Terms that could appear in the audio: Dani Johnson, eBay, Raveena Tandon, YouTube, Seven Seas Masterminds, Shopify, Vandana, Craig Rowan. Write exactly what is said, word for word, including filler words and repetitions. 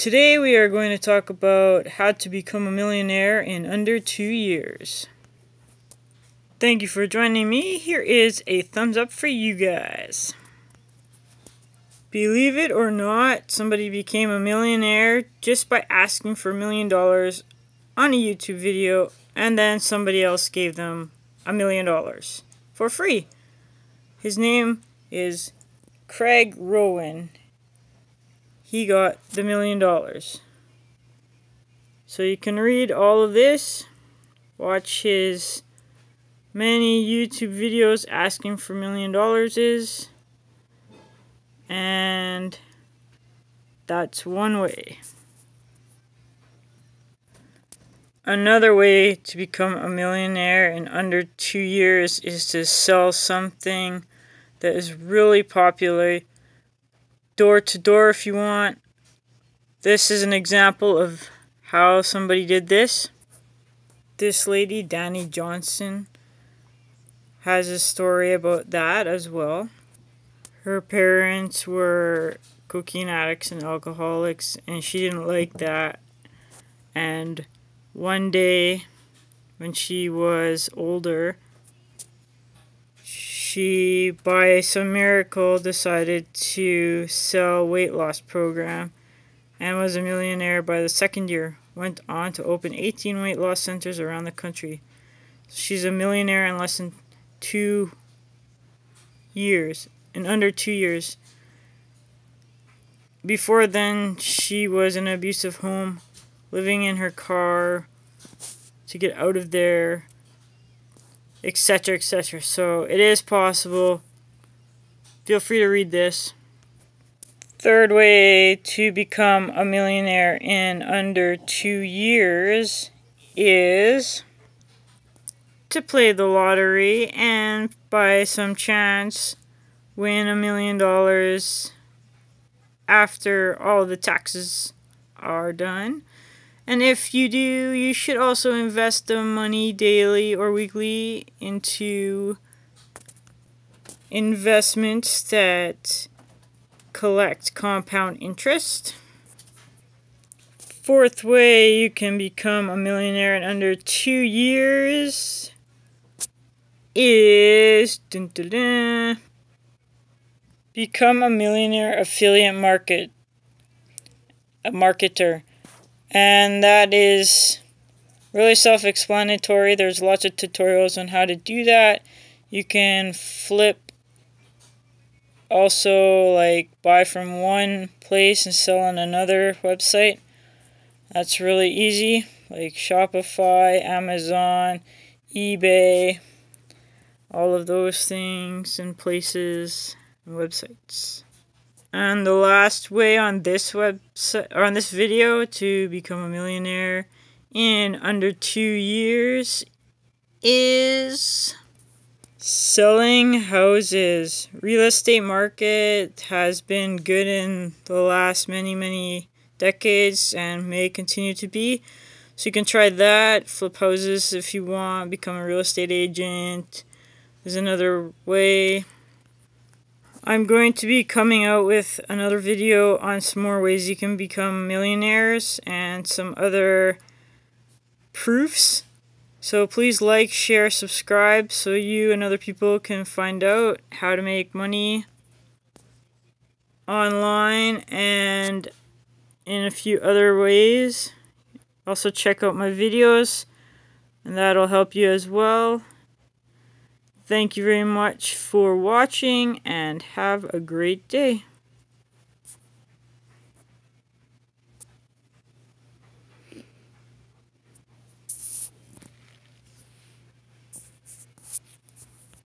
Today we are going to talk about how to become a millionaire in under two years. Thank you for joining me. Here is a thumbs up for you guys. Believe it or not, somebody became a millionaire just by asking for a million dollars on a YouTube video, and then somebody else gave them a million dollars for free. His name is Craig Rowan. He got the million dollars. So you can read all of this, watch his many YouTube videos asking for million dollars is, and that's one way. Another way to become a millionaire in under two years is to sell something that is really popular. Door to door if you want. This is an example of how somebody did this. This lady, Dani Johnson, has a story about that as well. Her parents were cocaine addicts and alcoholics, and she didn't like that. And one day, when she was older, she, by some miracle, decided to sell weight loss program and was a millionaire by the second year. Went on to open eighteen weight loss centers around the country. She's a millionaire in less than two years, in under two years. Before then, she was in an abusive home, living in her car to get out of there, etc, et cetera. So it is possible. Feel free to read this. Third way to become a millionaire in under two years is to play the lottery and by some chance win a million dollars after all the taxes are done. And if you do, you should also invest the money daily or weekly into investments that collect compound interest. Fourth way you can become a millionaire in under two years is dun, dun, dun, become a millionaire affiliate market, a marketer. And that is really self-explanatory. There's lots of tutorials on how to do that. You can flip, also like buy from one place and sell on another website. That's really easy, like Shopify, Amazon, eBay, all of those things and places and websites. And the last way on this website, or on this video, to become a millionaire in under two years is selling houses. Real estate market has been good in the last many, many decades and may continue to be. So you can try that, flip houses if you want, become a real estate agent is another way. I'm going to be coming out with another video on some more ways you can become millionaires and some other proofs. So please like, share, subscribe so you and other people can find out how to make money online and in a few other ways. Also check out my videos and that'll help you as well. Thank you very much for watching and have a great day.